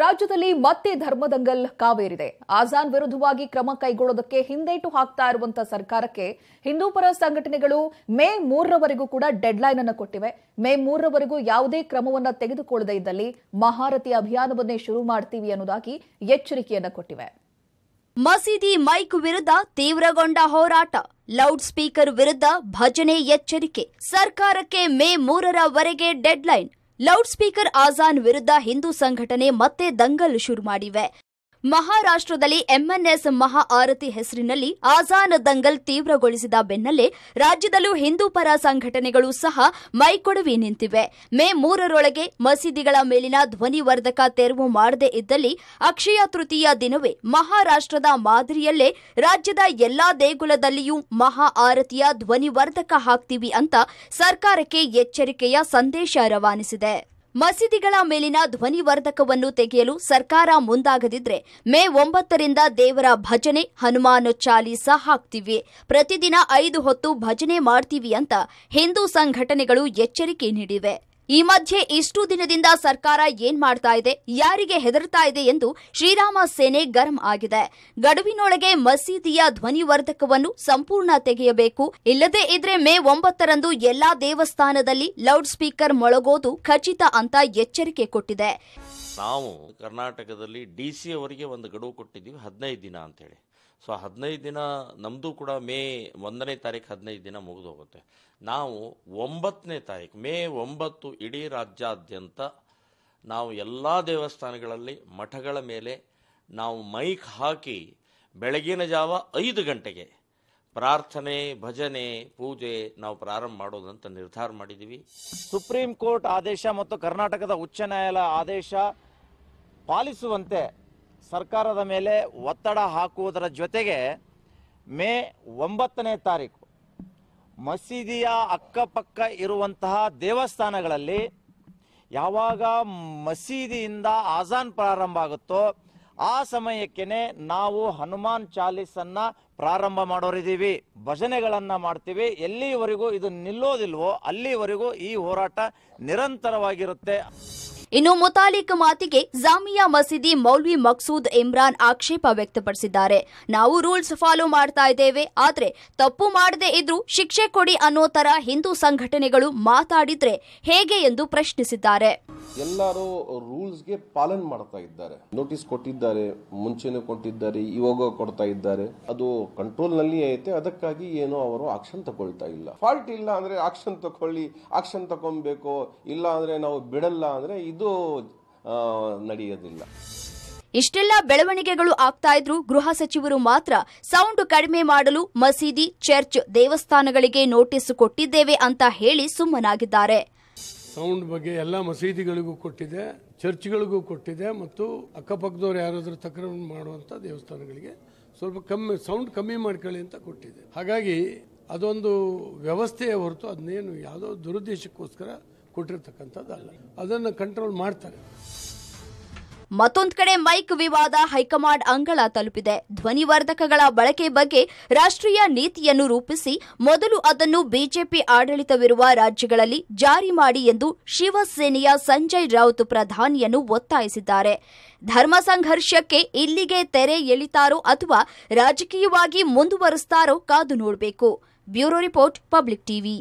ರಾಜ್ಯದಲ್ಲಿ ಮತ್ತೆ ಧರ್ಮದಂಗಲ್ ಕಾವೇರಿದೆ. ಆಜಾನ್ ವಿರುದ್ಧವಾಗಿ ಕ್ರಮ ಕೈಗೊಳ್ಳೋದಕ್ಕೆ ಹಿಂದೇಟು ಹಾಕ್ತಾ ಇರುವಂತ ಸರ್ಕಾರಕ್ಕೆ ಹಿಂದೂಪರ ಸಂಘಟನೆಗಳು ಮೇ 3 ರವರೆಗೂ ಕೂಡ ಡೆಡ್ಲೈನ್ ಅನ್ನು ಕೊಟ್ಟಿವೆ. ಮೇ 3 ರವರೆಗೂ ಯಾವುದೇ ಕ್ರಮವನ್ನು ತೆಗೆದುಕೊಳ್ಳದೇ ಇದ್ದಲ್ಲಿ ಮಹಾರತಿ ಅಭಿಯಾನವನ್ನೇ ಶುರು ಮಾಡ್ತೀವಿ ಅನ್ನೋದಾಗಿ ಎಚ್ಚರಿಕೆಯನ್ನು ಕೊಟ್ಟಿವೆ. ಮಸೀದಿ ಮೈಕ್ ವಿರುದ್ಧ ತೀವ್ರಗೊಂಡ ಹೋರಾಟ, ಲೌಡ್ ಸ್ಪೀಕರ್ ವಿರುದ್ಧ ಭಜನೆ ಎಚ್ಚರಿಕೆ, ಸರ್ಕಾರಕ್ಕೆ ಮೇ 3 ರವರೆಗೆ ಡೆಡ್ಲೈನ್. ಲೌಡ್ ಸ್ಪೀಕರ್ ಆಜಾನ್ ವಿರುದ್ಧ ಹಿಂದೂ ಸಂಘಟನೆ ಮತ್ತೆ ದಂಗಲ್ ಶುರು ಮಾಡಿವೆ. ಮಹಾರಾಷ್ಟ್ರದಲ್ಲಿ ಎಂಎನ್ಎಸ್ ಮಹಾ ಆರತಿ ಹೆಸರಿನಲ್ಲಿ ಆಜಾನ್ ದಂಗಲ್ ತೀವ್ರಗೊಳಿಸಿದ ಬೆನ್ನಲ್ಲೇ ರಾಜ್ಯದಲ್ಲೂ ಹಿಂದೂ ಪರ ಸಂಘಟನೆಗಳು ಸಹ ಮೈಕೊಡವಿ ನಿಂತಿವೆ. ಮೇ 3ರೊಳಗೆ ಮಸೀದಿಗಳ ಮೇಲಿನ ಧ್ವನಿವರ್ಧಕ ತೆರವು ಮಾಡದೇ ಇದ್ದಲ್ಲಿ ಅಕ್ಷಯ ತೃತೀಯ ದಿನವೇ ಮಹಾರಾಷ್ಟ್ರದ ಮಾದರಿಯಲ್ಲೇ ರಾಜ್ಯದ ಎಲ್ಲಾ ದೇಗುಲದಲ್ಲಿಯೂ ಮಹಾ ಆರತಿಯ ಧ್ವನಿವರ್ಧಕ ಹಾಕ್ತೀವಿ ಅಂತ ಸರ್ಕಾರಕ್ಕೆ ಎಚ್ಚರಿಕೆಯ ಸಂದೇಶ ರವಾನಿಸಿದೆ. ಮಸೀದಿಗಳ ಮೇಲಿನ ಧ್ವನಿವರ್ಧಕವನ್ನು ತೆಗೆಯಲು ಸರ್ಕಾರ ಮುಂದಾಗದಿದ್ರೆ ಮೇ 9ರಿಂದ ದೇವರ ಭಜನೆ, ಹನುಮಾನ್ ಚಾಲೀಸ ಹಾಕ್ತಿವಿ, ಪ್ರತಿದಿನ 5 ಹೊತ್ತು ಭಜನೆ ಮಾಡ್ತೀವಿ ಅಂತ ಹಿಂದೂ ಸಂಘಟನೆಗಳು ಎಚ್ಚರಿಕೆ ನೀಡಿವೆ. ಈ ಮಧ್ಯೆ ಇಷ್ಟು ದಿನದಿಂದ ಸರ್ಕಾರ ಏನ್ ಮಾಡ್ತಾ ಇದೆ, ಯಾರಿಗೆ ಹೆದರ್ತಾ ಇದೆ ಎಂದು ಶ್ರೀರಾಮ ಸೇನೆ ಗರಂ ಆಗಿದೆ. ಗಡುವಿನೊಳಗೆ ಮಸೀದಿಯ ಧ್ವನಿವರ್ಧಕವನ್ನು ಸಂಪೂರ್ಣ ತೆಗೆಯಬೇಕು, ಇಲ್ಲದೇ ಇದ್ರೆ ಮೇ 9ರಂದು ಎಲ್ಲಾ ದೇವಸ್ಥಾನದಲ್ಲಿ ಲೌಡ್ ಸ್ಪೀಕರ್ ಮೊಳಗೋದು ಖಚಿತ ಅಂತ ಎಚ್ಚರಿಕೆ ಕೊಟ್ಟಿದೆ. ನಾವು ಕರ್ನಾಟಕದಲ್ಲಿ ಡಿಸಿ ಅವರಿಗೆ ಒಂದು ಗಡುವು ಕೊಟ್ಟಿದ್ದೀವಿ, 15 ದಿನ ಅಂತ ಹೇಳಿ. ಸೊ 15 ದಿನ ನಮ್ಮದು ಕೂಡ ಮೇ 1ನೇ ತಾರೀಕು 15 ದಿನ ಮುಗಿದು ಹೋಗುತ್ತೆ. ನಾವು 9ನೇ ತಾರೀಕು ಮೇ 9 ಇಡೀ ರಾಜ್ಯಾದ್ಯಂತ ನಾವು ಎಲ್ಲ ದೇವಸ್ಥಾನಗಳಲ್ಲಿ ಮಠಗಳ ಮೇಲೆ ನಾವು ಮೈಕ್ ಹಾಕಿ ಬೆಳಗಿನ ಜಾವ 5 ಗಂಟೆಗೆ ಪ್ರಾರ್ಥನೆ, ಭಜನೆ, ಪೂಜೆ ನಾವು ಪ್ರಾರಂಭ ಮಾಡೋದಂತ ನಿರ್ಧಾರ ಮಾಡಿದ್ದೀವಿ. ಸುಪ್ರೀಂ ಕೋರ್ಟ್ ಆದೇಶ ಮತ್ತು ಕರ್ನಾಟಕದ ಉಚ್ಚ ನ್ಯಾಯಾಲಯ ಆದೇಶ ಪಾಲಿಸುವಂತೆ ಸರ್ಕಾರದ ಮೇಲೆ ಒತ್ತಡ ಹಾಕುವುದರ ಜೊತೆಗೆ ಮೇ 9ನೇ ತಾರೀಕು ಮಸೀದಿಯ ಅಕ್ಕಪಕ್ಕ ಇರುವಂತಹ ದೇವಸ್ಥಾನಗಳಲ್ಲಿ ಯಾವಾಗ ಮಸೀದಿಯಿಂದ ಆಜಾನ್ ಪ್ರಾರಂಭ ಆಗುತ್ತೋ ಆ ಸಮಯಕ್ಕೇನೆ ನಾವು ಹನುಮಾನ್ ಚಾಲೀಸನ್ನು ಪ್ರಾರಂಭ ಮಾಡೋರಿದ್ದೀವಿ, ಭಜನೆಗಳನ್ನು ಮಾಡ್ತೀವಿ. ಎಲ್ಲಿವರೆಗೂ ಇದು ನಿಲ್ಲೋದಿಲ್ವೋ ಅಲ್ಲಿವರೆಗೂ ಈ ಹೋರಾಟ ನಿರಂತರವಾಗಿರುತ್ತೆ. ಇನ್ನು ಮುತಾಲಿಕ್ ಮಾತಿಗೆ ಜಾಮಿಯಾ ಮಸೀದಿ ಮೌಲ್ವಿ ಮಕ್ಸೂದ್ ಇಮ್ರಾನ್ ಆಕ್ಷೇಪ ವ್ಯಕ್ತಪಡಿಸಿದ್ದಾರೆ. ನಾವು ರೂಲ್ಸ್ ಫಾಲೋ ಮಾಡ್ತಾ ಇದ್ದೇವೆ, ಆದರೆ ತಪ್ಪು ಮಾಡದೇ ಇದ್ರೂ ಶಿಕ್ಷೆ ಕೊಡಿ ಅನ್ನೋ ತರ ಹಿಂದೂ ಸಂಘಟನೆಗಳು ಮಾತಾಡಿದ್ರೆ ಹೇಗೆ ಎಂದು ಪ್ರಶ್ನಿಸಿದ್ದಾರೆ. ಎಲ್ಲರೂ ರೂಲ್ಸ್ಗೆ ಪಾಲನೆ ಮಾಡ್ತಾ ಇದ್ದಾರೆ, ನೋಟಿಸ್ ಕೊಟ್ಟಿದ್ದಾರೆ, ಮುಂಚೆನೂ ಕೊಟ್ಟಿದ್ದಾರೆ, ಇವಾಗ ಕೊಡ್ತಾ ಇದ್ದಾರೆ. ಅದು ಕಂಟ್ರೋಲ್ನಲ್ಲಿ ಐತೆ, ಅದಕ್ಕಾಗಿ ಏನೋ ಅವರು ಆಕ್ಷನ್ ತಗೊಳ್ತಾ ಇಲ್ಲ. ಫಾಲ್ಟ್ ಇಲ್ಲ ಅಂದ್ರೆ ಆಕ್ಷನ್ ತಗೊಳ್ಳಿ, ಆಕ್ಷನ್ ತಗೊಬೇಕು, ಇಲ್ಲ ಅಂದ್ರೆ ನಾವು ಬಿಡಲ್ಲ ಅಂದ್ರೆ ನಡೆಯೋದಿಲ್ಲ. ಇಷ್ಟೆಲ್ಲ ಬೆಳವಣಿಗೆಗಳು ಆಗ್ತಾ ಇದ್ರೂ ಗೃಹ ಸಚಿವರು ಮಾತ್ರ ಸೌಂಡ್ ಕಡಿಮೆ ಮಾಡಲು ಮಸೀದಿ, ಚರ್ಚ್, ದೇವಸ್ಥಾನಗಳಿಗೆ ನೋಟಿಸ್ ಕೊಟ್ಟಿದ್ದೇವೆ ಅಂತ ಹೇಳಿ ಸುಮ್ಮನಾಗಿದ್ದಾರೆ. ಸೌಂಡ್ ಬಗ್ಗೆ ಎಲ್ಲ ಮಸೀದಿಗಳಿಗೂ ಕೊಟ್ಟಿದೆ, ಚರ್ಚ್ಗಳಿಗೂ ಕೊಟ್ಟಿದೆ, ಮತ್ತು ಅಕ್ಕಪಕ್ಕದವ್ರು ಯಾರಾದರೂ ತಕರಾರು ಮಾಡುವಂತ ದೇವಸ್ಥಾನಗಳಿಗೆ ಸ್ವಲ್ಪ ಕಮ್ಮಿ ಸೌಂಡ್ ಕಮ್ಮಿ ಮಾಡ್ಕೊಳ್ಳಿ ಅಂತ ಕೊಟ್ಟಿದೆ. ಹಾಗಾಗಿ ಅದೊಂದು ವ್ಯವಸ್ಥೆಯ ಹೊರತು ಅದನ್ನೇನು ಯಾವುದೋ ದುರುದ್ದೇಶಕ್ಕೋಸ್ಕರ ಕೊಟ್ಟಿರತಕ್ಕಂಥದ್ದಲ್ಲ, ಅದನ್ನು ಕಂಟ್ರೋಲ್ ಮಾಡ್ತಾರೆ. ಮತ್ತೊಂದು ಕಡೆ ಮೈಕ್ ವಿವಾದ ಹೈಕಮಾಂಡ್ ಅಂಗಳ ತಲುಪಿದೆ. ಧ್ವನಿವರ್ಧಕಗಳ ಬಳಕೆ ಬಗ್ಗೆ ರಾಷ್ಟ್ರೀಯ ನೀತಿಯನ್ನು ರೂಪಿಸಿ ಮೊದಲು ಅದನ್ನು ಬಿಜೆಪಿ ಆಡಳಿತವಿರುವ ರಾಜ್ಯಗಳಲ್ಲಿ ಜಾರಿ ಮಾಡಿ ಎಂದು ಶಿವಸೇನೆಯ ಸಂಜಯ್ ರಾವುತ್ ಪ್ರಧಾನಿಯನ್ನು ಒತ್ತಾಯಿಸಿದ್ದಾರೆ. ಧರ್ಮ ಸಂಘರ್ಷಕ್ಕೆ ಇಲ್ಲಿಗೆ ತೆರೆ ಎಳಿತಾರೋ ಅಥವಾ ರಾಜಕೀಯವಾಗಿ ಮುಂದುವರಿಸ್ತಾರೋ ಕಾದು ನೋಡಬೇಕು. Bureau report, public TV.